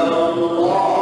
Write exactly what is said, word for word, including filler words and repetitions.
Allah.